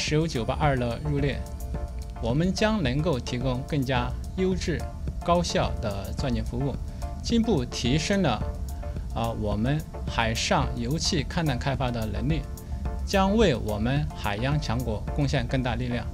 10982的入列，我们将能够提供更加优质、高效的钻井服务，进一步提升了我们海上油气勘探开发的能力，将为我们海洋强国贡献更大力量。